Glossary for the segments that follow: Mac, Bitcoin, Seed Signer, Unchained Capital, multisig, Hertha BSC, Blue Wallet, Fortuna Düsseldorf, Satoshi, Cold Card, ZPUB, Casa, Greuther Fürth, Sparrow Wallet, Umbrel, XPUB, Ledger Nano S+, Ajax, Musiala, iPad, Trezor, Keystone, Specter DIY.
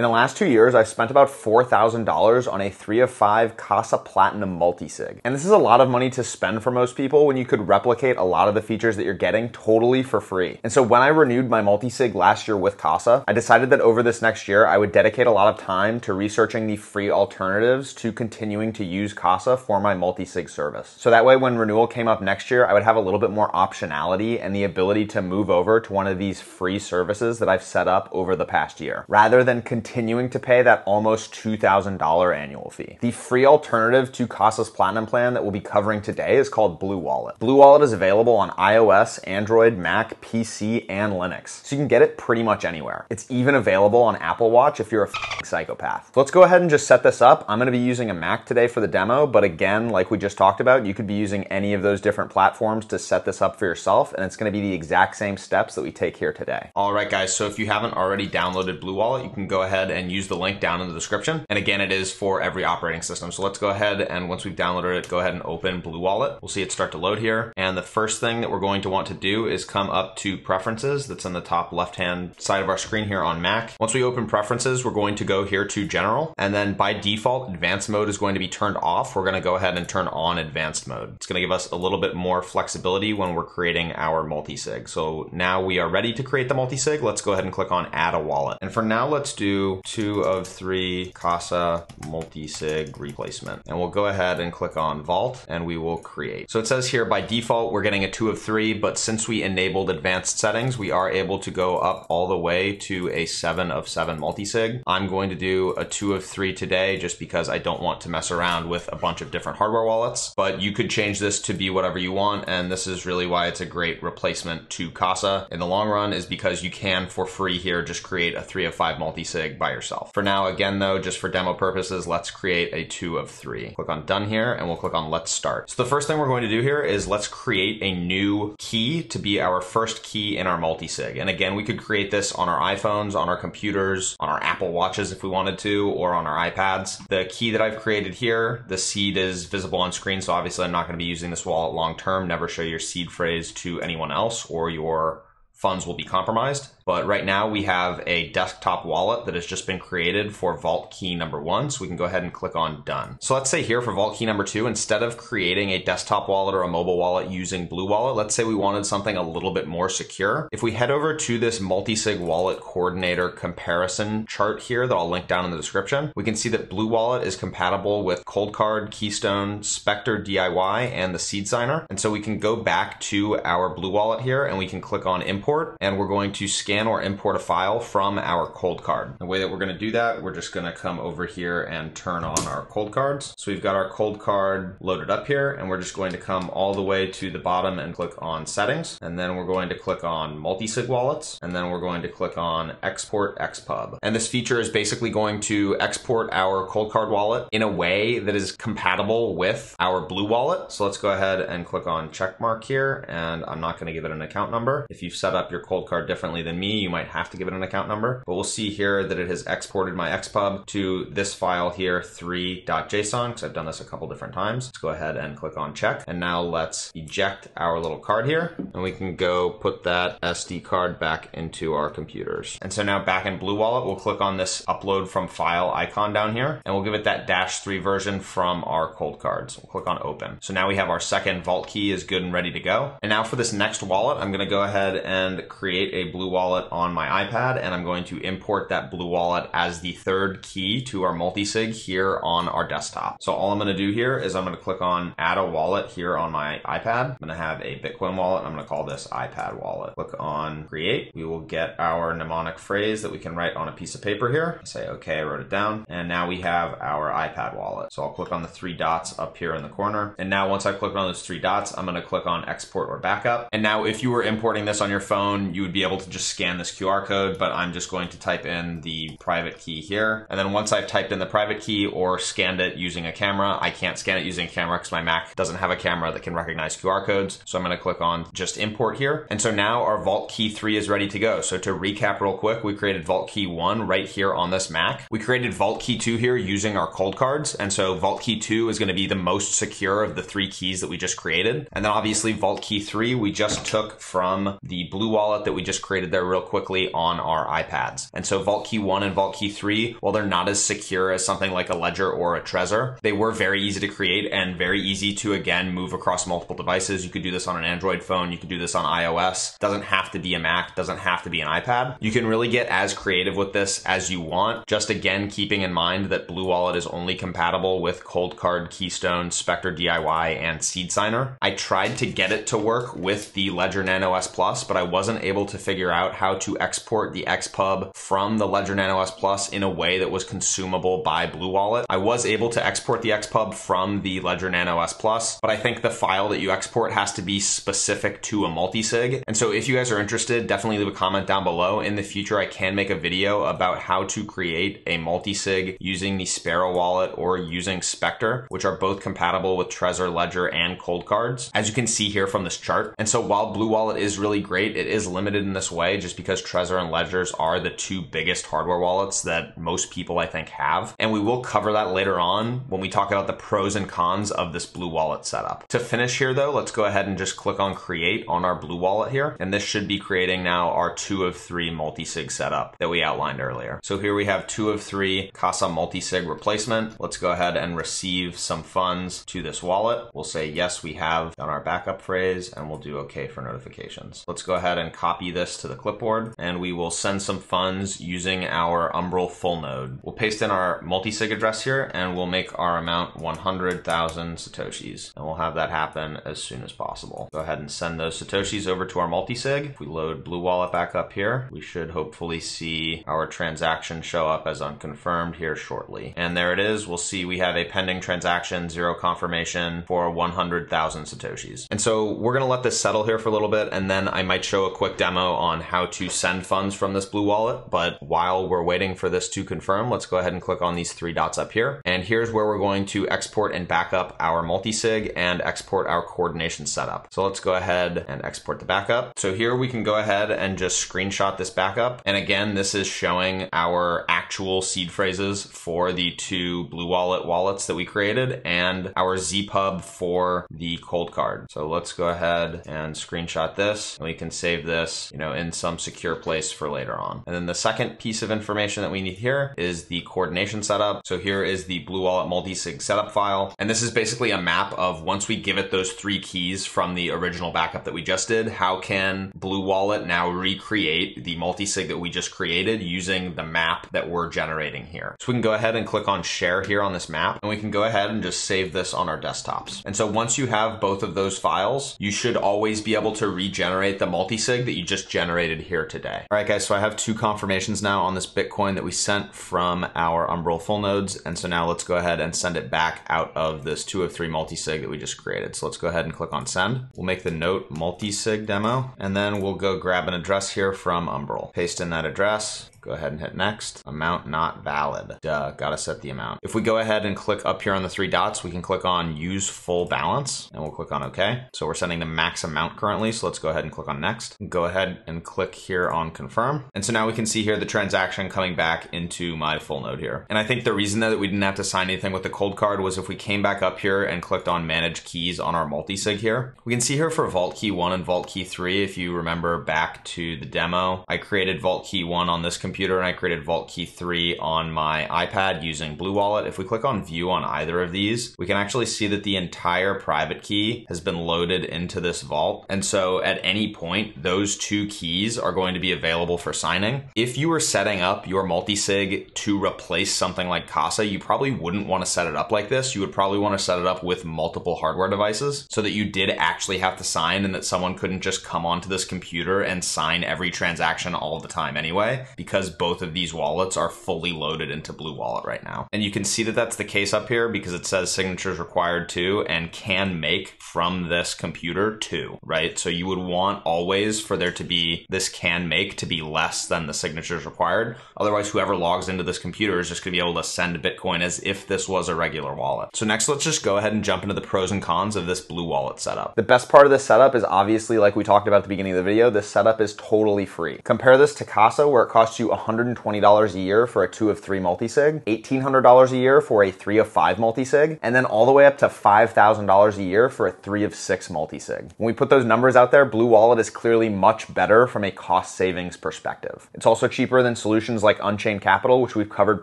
In the last 2 years, I've spent about $4,000 on a 3 of 5 Casa Platinum multisig. And this is a lot of money to spend for most people when you could replicate a lot of the features that you're getting totally for free. And so when I renewed my multisig last year with Casa, I decided that over this next year, I would dedicate a lot of time to researching the free alternatives to continuing to use Casa for my multisig service. So that way, when renewal came up next year, I would have a little bit more optionality and the ability to move over to one of these free services that I've set up over the past year, rather than continuing to pay that almost $2,000 annual fee. The free alternative to Casa's Platinum plan that we'll be covering today is called Blue Wallet. Blue Wallet is available on iOS, Android, Mac, PC, and Linux. So you can get it pretty much anywhere. It's even available on Apple Watch if you're a f***ing psychopath. So let's go ahead and just set this up. I'm gonna be using a Mac today for the demo, but again, like we just talked about, you could be using any of those different platforms to set this up for yourself, and it's gonna be the exact same steps that we take here today. All right, guys, so if you haven't already downloaded Blue Wallet, you can go ahead and use the link down in the description. And again, it is for every operating system. So let's go ahead and once we've downloaded it, go ahead and open Blue Wallet. We'll see it start to load here. And the first thing that we're going to want to do is come up to Preferences. That's on the top left-hand side of our screen here on Mac. Once we open Preferences, we're going to go here to General. And then by default, Advanced Mode is going to be turned off. We're gonna go ahead and turn on Advanced Mode. It's gonna give us a little bit more flexibility when we're creating our multisig. So now we are ready to create the multisig. Let's go ahead and click on Add a Wallet. And for now, let's do 2 of 3 Casa multisig replacement. And we'll go ahead and click on Vault and we will create. So it says here by default, we're getting a 2 of 3, but since we enabled advanced settings, we are able to go up all the way to a 7 of 7 multisig. I'm going to do a 2 of 3 today just because I don't want to mess around with a bunch of different hardware wallets, but you could change this to be whatever you want. And this is really why it's a great replacement to Casa in the long run, is because you can for free here just create a 3 of 5 multisig by yourself. For now, again though, just for demo purposes, let's create a 2 of 3. Click on Done here and we'll click on Let's Start. So the first thing we're going to do here is let's create a new key to be our first key in our multisig. And again, we could create this on our iPhones, on our computers, on our Apple Watches if we wanted to, or on our iPads. The key that I've created here, the seed is visible on screen, so obviously I'm not going to be using this wallet long term. Never show your seed phrase to anyone else or your funds will be compromised. But right now we have a desktop wallet that has just been created for vault key number 1. So we can go ahead and click on Done. So let's say here for vault key number 2, instead of creating a desktop wallet or a mobile wallet using Blue Wallet, let's say we wanted something a little bit more secure. If we head over to this multisig wallet coordinator comparison chart here that I'll link down in the description, we can see that Blue Wallet is compatible with Cold Card, Keystone, Specter DIY, and the Seed Signer. And so we can go back to our Blue Wallet here and we can click on Import, and we're going to scan or import a file from our Cold Card. The way that we're going to do that, we're just going to come over here and turn on our Cold Cards. So we've got our Cold Card loaded up here, and we're just going to come all the way to the bottom and click on Settings, and then we're going to click on Multisig Wallets, and then we're going to click on Export XPUB. And this feature is basically going to export our Cold Card wallet in a way that is compatible with our Blue Wallet. So let's go ahead and click on check mark here, and I'm not going to give it an account number. If you've set up your Cold Card differently than me, you might have to give it an account number, but we'll see here that it has exported my XPUB to this file here, 3.json, because I've done this a couple different times. Let's go ahead and click on check. And now let's eject our little card here, and we can go put that SD card back into our computers. And so now back in Blue Wallet, we'll click on this upload from file icon down here, and we'll give it that -3 version from our Cold Cards. We'll click on open. So now we have our second vault key is good and ready to go. And now for this next wallet, I'm going to go ahead and create a Blue Wallet on my iPad, and I'm going to import that Blue Wallet as the third key to our multisig here on our desktop. So all I'm going to do here is I'm going to click on Add a Wallet here on my iPad. I'm going to have a Bitcoin wallet. I'm going to call this iPad Wallet. Click on Create. We will get our mnemonic phrase that we can write on a piece of paper here. Say okay, I wrote it down, and now we have our iPad wallet. So I'll click on the 3 dots up here in the corner, and now once I've clicked on those 3 dots, I'm going to click on Export or Backup. And now if you were importing this on your phone, you would be able to just scan this QR code, but I'm just going to type in the private key here. And then once I've typed in the private key or scanned it using a camera, I can't scan it using a camera because my Mac doesn't have a camera that can recognize QR codes. So I'm going to click on just import here. And so now our vault key 3 is ready to go. So to recap real quick, we created vault key 1 right here on this Mac. We created vault key 2 here using our Cold Cards. And so vault key 2 is going to be the most secure of the 3 keys that we just created. And then obviously vault key 3, we just took from the Blue Wallet that we just created there real quickly on our iPads. And so Vault Key 1 and Vault Key 3, while they're not as secure as something like a Ledger or a Trezor, they were very easy to create and very easy to, again, move across multiple devices. You could do this on an Android phone. You could do this on iOS. Doesn't have to be a Mac. Doesn't have to be an iPad. You can really get as creative with this as you want. Just again, keeping in mind that Blue Wallet is only compatible with Cold Card, Keystone, Specter DIY, and Seed Signer. I tried to get it to work with the Ledger Nano S+, but I wasn't able to figure out how to export the XPUB from the Ledger Nano S+ in a way that was consumable by Blue Wallet. I was able to export the XPUB from the Ledger Nano S+, but I think the file that you export has to be specific to a multisig. And so if you guys are interested, definitely leave a comment down below. In the future, I can make a video about how to create a multisig using the Sparrow Wallet or using Specter, which are both compatible with Trezor, Ledger, and Cold Cards, as you can see here from this chart. And so while Blue Wallet is really great, it is limited in this way just because Trezor and Ledgers are the two biggest hardware wallets that most people, I think, have. And we will cover that later on when we talk about the pros and cons of this Blue Wallet setup. To finish here though, let's go ahead and just click on Create on our Blue Wallet here. And this should be creating now our 2 of 3 multi-sig setup that we outlined earlier. So here we have 2 of 3 Casa multi-sig replacement. Let's go ahead and receive some funds to this wallet. We'll say, yes, we have done our backup phrase, and we'll do okay for notifications. Let's go ahead and copy this to the clipboard, and we will send some funds using our Umbrel full node. We'll paste in our multi-sig address here, and we'll make our amount 100,000 Satoshis, and we'll have that happen as soon as possible. Go ahead and send those Satoshis over to our multi-sig. If we load Blue Wallet back up here, we should hopefully see our transaction show up as unconfirmed here shortly. And there it is. We'll see we have a pending transaction, 0 confirmation for 100,000 Satoshis. And so we're going to let this settle here for a little bit, and then I might show a quick demo on how to send funds from this Blue Wallet. But while we're waiting for this to confirm, let's go ahead and click on these 3 dots up here. And here's where we're going to export and back up our multisig and export our coordination setup. So let's go ahead and export the backup. So here we can go ahead and just screenshot this backup. And again, this is showing our actual seed phrases for the 2 Blue Wallet wallets that we created and our ZPUB for the Cold Card. So let's go ahead and screenshot this, and we can save this, in some secure place for later on. And then the second piece of information that we need here is the coordination setup. So here is the Blue Wallet multi-sig setup file. And this is basically a map of, once we give it those 3 keys from the original backup that we just did, how can Blue Wallet now recreate the multi-sig that we just created using the map that we're generating here. So we can go ahead and click on share here on this map, and we can go ahead and just save this on our desktops. And so once you have both of those files, you should always be able to regenerate the multi-sig that you just generated here today. All right, guys, so I have 2 confirmations now on this Bitcoin that we sent from our Umbrel full nodes. And so now let's go ahead and send it back out of this 2 of 3 multi-sig that we just created. So let's go ahead and click on send. We'll make the note multi-sig demo, and then we'll go grab an address here from Umbrel. Paste in that address. Go ahead and hit next. Amount not valid. Duh, gotta set the amount. If we go ahead and click up here on the 3 dots, we can click on use full balance, and we'll click on okay. So we're sending the max amount currently. So let's go ahead and click on next. Go ahead and click here on confirm. And so now we can see here the transaction coming back into my full node here. And I think the reason that we didn't have to sign anything with the Cold Card was if we came back up here and clicked on manage keys on our multi-sig here, we can see here for Vault Key 1 and Vault Key 3, if you remember back to the demo, I created Vault Key 1 on this computer and I created Vault Key 3 on my iPad using Blue Wallet. If we click on view on either of these, we can actually see that the entire private key has been loaded into this vault. And so at any point, those 2 keys are going to be available for signing. If you were setting up your multi-sig to replace something like Casa, you probably wouldn't want to set it up like this. You would probably want to set it up with multiple hardware devices so that you did actually have to sign and that someone couldn't just come onto this computer and sign every transaction all the time anyway, because both of these wallets are fully loaded into Blue Wallet right now. And you can see that that's the case up here because it says signatures required too, and can make from this computer too, right? So you would want always for there to be this can make to be less than the signatures required. Otherwise, whoever logs into this computer is just gonna be able to send Bitcoin as if this was a regular wallet. So next, let's just go ahead and jump into the pros and cons of this Blue Wallet setup. The best part of this setup is obviously, like we talked about at the beginning of the video, this setup is totally free. Compare this to Casa, where it costs you $120 a year for a 2 of 3 multisig, $1,800 a year for a 3 of 5 multisig, and then all the way up to $5,000 a year for a 3 of 6 multisig. When we put those numbers out there, Blue Wallet is clearly much better from a cost savings perspective. It's also cheaper than solutions like Unchained Capital, which we've covered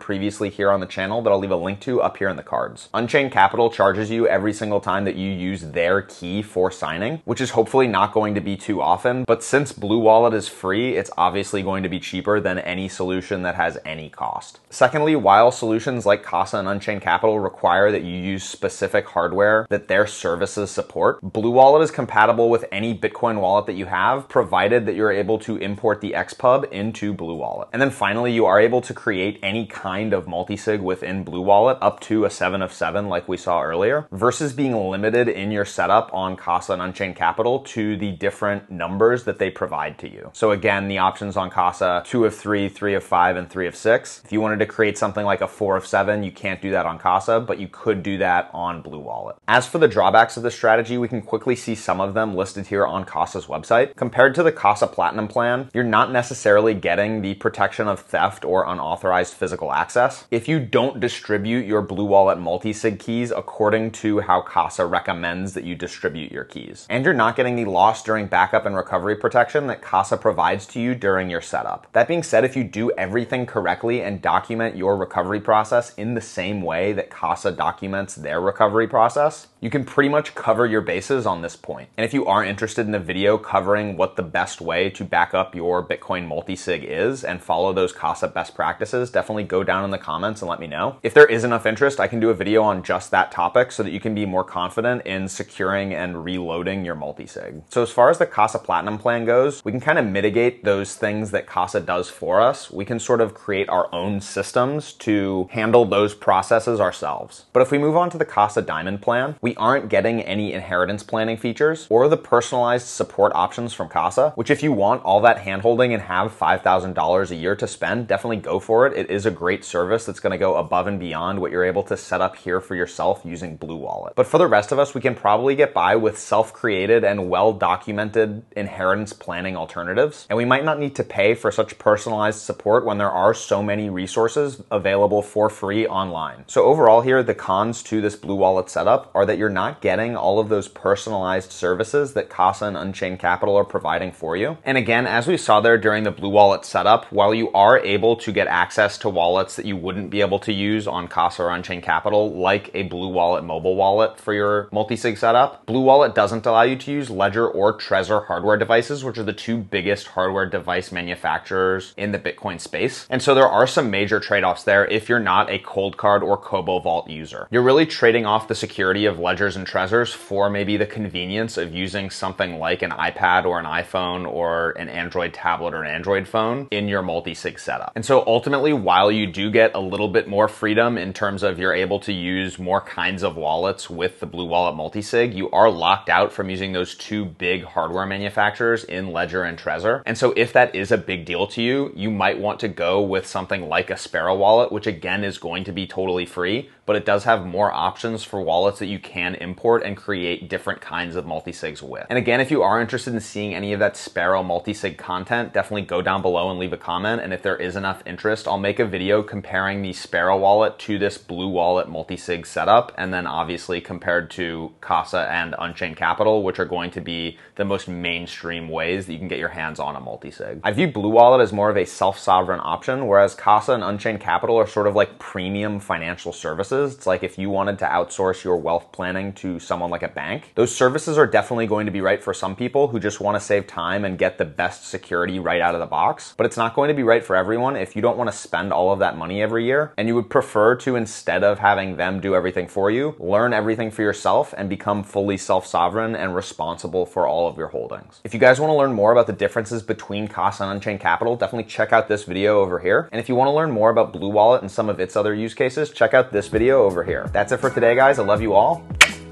previously here on the channel, that I'll leave a link to up here in the cards. Unchained Capital charges you every single time that you use their key for signing, which is hopefully not going to be too often, but since Blue Wallet is free, it's obviously going to be cheaper than any solution that has any cost. Secondly, while solutions like Casa and Unchained Capital require that you use specific hardware that their services support, Blue Wallet is compatible with any Bitcoin wallet that you have, provided that you're able to import the XPUB into Blue Wallet. And then finally, you are able to create any kind of multisig within Blue Wallet, up to a 7 of 7 like we saw earlier, versus being limited in your setup on Casa and Unchained Capital to the different numbers that they provide to you. So again, the options on Casa, 2 of 3, 3 of 5, and 3 of 6. If you wanted to create something like a 4 of 7, you can't do that on Casa, but you could do that on Blue Wallet. As for the drawbacks of this strategy, we can quickly see some of them listed here on Casa's website. Compared to the Casa Platinum plan, you're not necessarily getting the protection of theft or unauthorized physical access. If you don't distribute your Blue Wallet multisig keys according to how Casa recommends that you distribute your keys, and you're not getting the loss during backup and recovery protection that Casa provides to you during your setup. That being said, if you do everything correctly and document your recovery process in the same way that Casa documents their recovery process, you can pretty much cover your bases on this point. And if you are interested in a video covering what the best way to back up your Bitcoin multisig is and follow those Casa best practices, definitely go down in the comments and let me know. If there is enough interest, I can do a video on just that topic so that you can be more confident in securing and reloading your multisig. So as far as the Casa Platinum plan goes, we can kind of mitigate those things that Casa does for us. We can sort of create our own systems to handle those processes ourselves. But if we move on to the Casa Diamond plan, we aren't getting any inheritance planning features or the personalized support options from Casa, which if you want all that handholding and have $5,000 a year to spend, definitely go for it. It is a great service that's going to go above and beyond what you're able to set up here for yourself using Blue Wallet. But for the rest of us, we can probably get by with self-created and well-documented inheritance planning alternatives, and we might not need to pay for such personalized support when there are so many resources available for free online. So overall here, the cons to this Blue Wallet setup are that you're not getting all of those personalized services that Casa and Unchained Capital are providing for you. And again, as we saw there during the Blue Wallet setup, while you are able to get access to wallets that you wouldn't be able to use on Casa or Unchained Capital, like a Blue Wallet mobile wallet for your multisig setup, Blue Wallet doesn't allow you to use Ledger or Trezor hardware devices, which are the two biggest hardware device manufacturers in the Bitcoin space. And so there are some major trade-offs there if you're not a Cold Card or Kobo Vault user. You're really trading off the security of Ledgers and Trezors for maybe the convenience of using something like an iPad or an iPhone or an Android tablet or an Android phone in your multi-sig setup. And so ultimately, while you do get a little bit more freedom in terms of you're able to use more kinds of wallets with the Blue Wallet multi-sig, you are locked out from using those two big hardware manufacturers in Ledger and Trezor. And so if that is a big deal to you, you might want to go with something like a Sparrow Wallet, which again is going to be totally free, but it does have more options for wallets that you can import and create different kinds of multisigs with. And again, if you are interested in seeing any of that Sparrow multisig content, definitely go down below and leave a comment. And if there is enough interest, I'll make a video comparing the Sparrow Wallet to this Blue Wallet multisig setup, and then obviously compared to Casa and Unchained Capital, which are going to be the most mainstream ways that you can get your hands on a multisig. I view Blue Wallet as more of a self-sovereign option, whereas Casa and Unchained Capital are sort of like premium financial services. It's like if you wanted to outsource your wealth planning to someone like a bank, those services are definitely going to be right for some people who just want to save time and get the best security right out of the box. But it's not going to be right for everyone if you don't want to spend all of that money every year and you would prefer to, instead of having them do everything for you, learn everything for yourself and become fully self-sovereign and responsible for all of your holdings. If you guys want to learn more about the differences between Casa and Unchained Capital, definitely check out this video over here. And if you want to learn more about Blue Wallet and some of its other use cases, check out this video over here. That's it for today, guys. I love you all.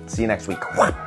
See you next week.